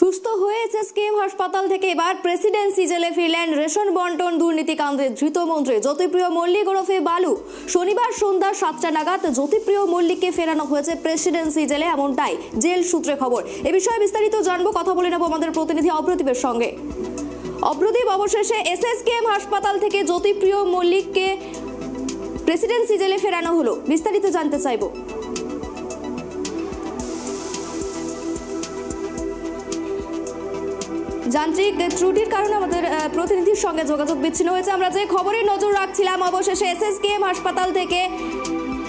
সুস্থ হয়ে এসএসকেএম হাসপাতাল থেকে এবার প্রেসিডেন্সি জেলে ফিরলেন রেশন বন্টন দুর্নীতিকাণ্ডের ধৃত মন্ত্রী জ্যোতিপ্রিয় মল্লিক ওরফে বালু। শনিবার সন্ধ্যা 7টা নাগাদ জ্যোতিপ্রিয় মল্লিককে ফেরানো হয়েছে প্রেসিডেন্সি জেলে, এমনটাই জেল সূত্রে খবর। এ বিষয়ে বিস্তারিত জানবো, কথা বলে নেব আমাদের প্রতিনিধি অপ্রদীপের সঙ্গে। অপ্রদীপ, অবশেষে এসএসকেএম হাসপাতাল থেকে জ্যোতিপ্রিয় মল্লিককে প্রেসিডেন্সি জেলে ফেরানো হলো, বিস্তারিত জানতে চাইবো। যান্ত্রিক ত্রুটির কারণে আমাদের প্রতিনিধির সঙ্গে যোগাযোগ বিচ্ছিন্ন হয়েছে। আমরা যে খবরে নজর রাখছিলাম, অবশেষে এসএসকেএম হাসপাতাল থেকে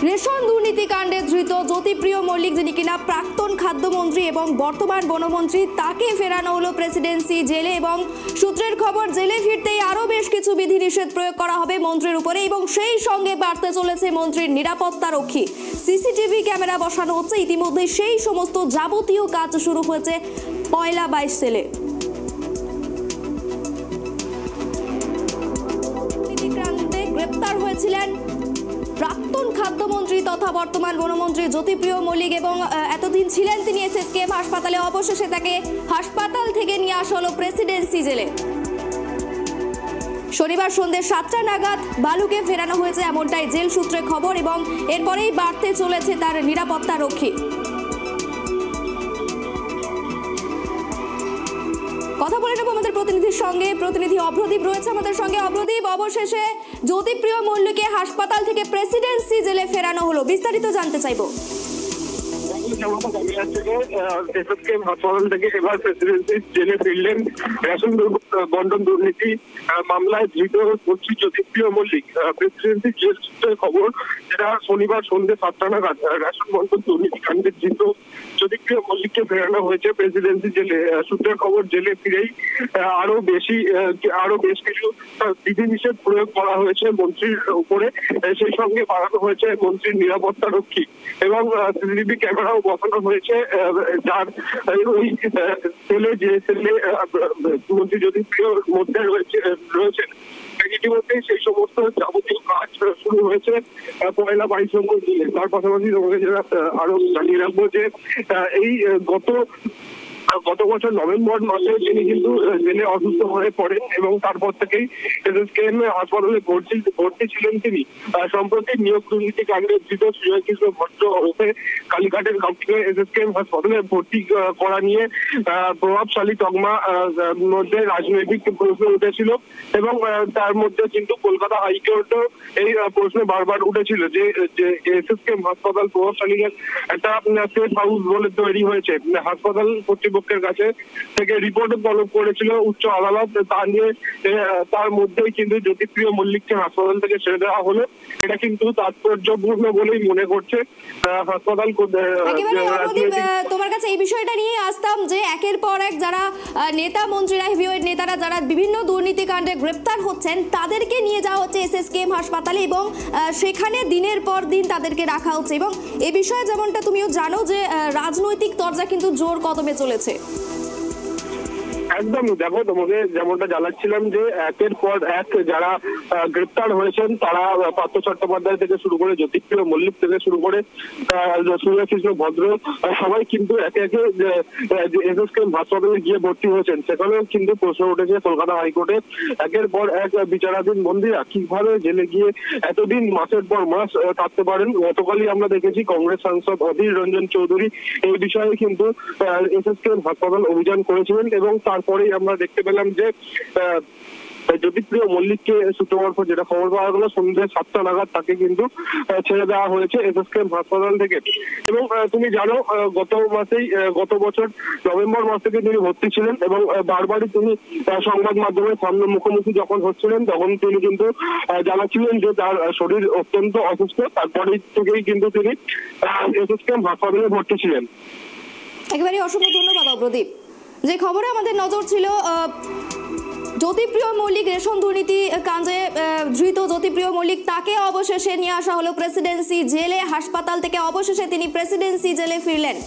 রেশন দুর্নীতিকাণ্ডে ধৃত জ্যোতিপ্রিয় মল্লিক, যিনি কিনা প্রাক্তন খাদ্যমন্ত্রী এবং বর্তমান বনমন্ত্রী, তাকে ফেরানো হলো প্রেসিডেন্সি জেলে। এবং সূত্রের খবর, জেলে ফিরতেই আরও বেশ কিছু বিধিনিষেধ প্রয়োগ করা হবে মন্ত্রীর উপরে, এবং সেই সঙ্গে বাড়তে চলেছে মন্ত্রীর নিরাপত্তারক্ষী। সিসিটিভি ক্যামেরা বসানো হচ্ছে, ইতিমধ্যে সেই সমস্ত যাবতীয় কাজ শুরু হয়েছে পয়লা 22 সেলে। গ্রেপ্তার হয়েছিলেন প্রাক্তন খাদ্যমন্ত্রী তথা বর্তমান বনমন্ত্রী জ্যোতিপ্রিয় মল্লিক, এবং এতদিন ছিলেন তিনি এসএসকেএম হাসপাতালে। অবশেষে তাকে হাসপাতাল থেকে নিয়ে আসা হলো প্রেসিডেন্সি জেলে। শনিবার সন্ধ্যে 7টা নাগাদ বালুকে ফেরানো হয়েছে, এমনটাই জেল সূত্রে খবর। এবং এরপরেই বাড়তে চলেছে তার নিরাপত্তা রক্ষী। কথা বলে নেব আমাদের প্রতিনিধির সঙ্গে। প্রতিনিধি অপ্রদীপ রয়েছে আমাদের সঙ্গে। অপ্রদীপ, অবশেষে জ্যোতিপ্রিয় মল্লিককে হাসপাতাল থেকে প্রেসিডেন্সি জেলে ফেরানো হলো, বিস্তারিত জানতে চাইবো। হাসপাতাল থেকে এবার প্রেসিডেন্সি জেলে ফিরলেন রেশন বন্টন দুর্নীতি মামলায় ধৃত জ্যোতিপ্রিয় মল্লিক। প্রেসিডেন্সি জেল সূত্রে খবর, যেটা শনিবার সন্ধ্যে 7টা নাগাদ রেশন বন্টন দুর্নীতিকাণ্ডে ধৃত জ্যোতিপ্রিয় মল্লিককে ফেরানো হয়েছে প্রেসিডেন্সি জেলে। সূত্রের খবর, জেলে ফিরেই আরো বেশ কিছু বিধিনিষেধ প্রয়োগ করা হয়েছে মন্ত্রীর উপরে, সেই সঙ্গে বাড়ানো হয়েছে মন্ত্রীর নিরাপত্তা রক্ষী, এবং সিসিটিভি ক্যামেরা বসানো হয়েছে। যার ওই সেলে, যে সেলে মন্ত্রী জ্যোতিপ্রিয় মধ্যে রয়েছেন, ইতিমধ্যে সেই সমস্ত যাবতীয় কাজ শুরু হয়েছে পয়লা 22 নম্বর জেলে। তার পাশাপাশি তোমাকে যারা আরো জানিয়ে রাখবো যে এই গত বছর নভেম্বর মাসে তিনি কিন্তু জেলে অসুস্থ হয়ে পড়েন, এবং তারপর থেকেই এসএসকেএম হাসপাতালে ভর্তি ছিলেন তিনি। সম্প্রতি নিয়োগ দুর্নীতিকাণ্ডে ধৃত সুজয় কৃষ্ণ ভট্ট ওরফে কালীঘাটের কাউকে এসএসকেএম হাসপাতালে ভর্তি করা নিয়ে প্রভাবশালী তকমা মধ্যে রাজনৈতিক প্রশ্ন উঠেছিল, এবং তার মধ্যে কিন্তু কলকাতা হাইকোর্টও এই প্রশ্নে বারবার উঠেছিল যে এসএসকেএম হাসপাতাল প্রভাবশালীদের একটা সেফ হাউস বলে তৈরি হয়েছে। হাসপাতাল কর্তৃপক্ষ কাছে থেকে রিপোর্ট তলব করেছিল উচ্চ আদালত। তা নিয়ে তার মধ্যেই কিন্তু জ্যোতিপ্রিয় মল্লিককে হাসপাতাল থেকে ছেড়ে দেওয়া হলো। এটা কিন্তু তাৎপর্যপূর্ণ বলেই মনে করছে হাসপাতাল। তোমার কাছে এই বিষয়টা নিয়ে আসতাম যে একের পর এক যারা নেতা মন্ত্রীরা, হেভিওয়েট নেতারা যারা বিভিন্ন দুর্নীতিকাণ্ডে গ্রেপ্তার হচ্ছেন, তাদেরকে নিয়ে যাওয়া হচ্ছে এসএসকেএম হাসপাতালে, এবং সেখানে দিনের পর দিন তাদেরকে রাখা হচ্ছে। এবং এ বিষয়ে যেমনটা তুমিও জানো যে রাজনৈতিক তরজা কিন্তু জোর কদমে চলেছে। একদমই দেখো, তোমাকে যেমনটা জানাচ্ছিলাম যে একের পর এক যারা গ্রেপ্তার হয়েছেন, তারা পার্থ চট্টোপাধ্যায় থেকে শুরু করে জ্যোতিপ্রিয় মল্লিক থেকে শুরু করে সুরেশকৃষ্ণ ভদ্র, সবাই কিন্তু একে একে এসএসকেএম হাসপাতালে গিয়ে ভর্তি হয়েছেন। সেখানেও কিন্তু প্রশ্ন উঠেছে কলকাতা হাইকোর্টে, একের পর এক বিচারাধীন বন্দীরা কিভাবে জেলে গিয়ে এতদিন মাসের পর মাস থাকতে পারেন। গতকালই আমরা দেখেছি কংগ্রেস সাংসদ অধীর রঞ্জন চৌধুরী এই বিষয়ে কিন্তু এসএসকেএম হাসপাতাল অভিযান করেছিলেন, এবং তারপরেই আমরা দেখতে পেলাম যে জ্যোতিপ্রিয় মল্লিককে সূত্রমারফ যেটা খবর পাওয়া গেল, সন্ধ্যে 7টা নাগাদ তাকে কিন্তু ছেড়ে দেওয়া হয়েছে এসএসকেএম হাসপাতাল থেকে। এবং তুমি জানো, গত বছর নভেম্বর মাস থেকে তিনি ভর্তি ছিলেন, এবং বারবারই তিনি সংবাদ মাধ্যমে সামনে মুখোমুখি যখন হচ্ছিলেন, তখন তিনি কিন্তু জানাচ্ছিলেন যে তার শরীর অত্যন্ত অসুস্থ। তারপরে থেকেই কিন্তু তিনি এসএসকেএম হাসপাতালে ভর্তি ছিলেন। একেবারে অসংখ্য ধন্যবাদ অপ্রদীপ। যে খবরে আমাদের নজর ছিল, জ্যোতিপ্রিয় মল্লিক রেশন দুর্নীতি কাণ্ডে ধৃত জ্যোতিপ্রিয় মল্লিক, তাকে অবশেষে নিয়ে আসা হলো প্রেসিডেন্সি জেলে হাসপাতাল থেকে। অবশেষে তিনি প্রেসিডেন্সি জেলে ফিরলেন।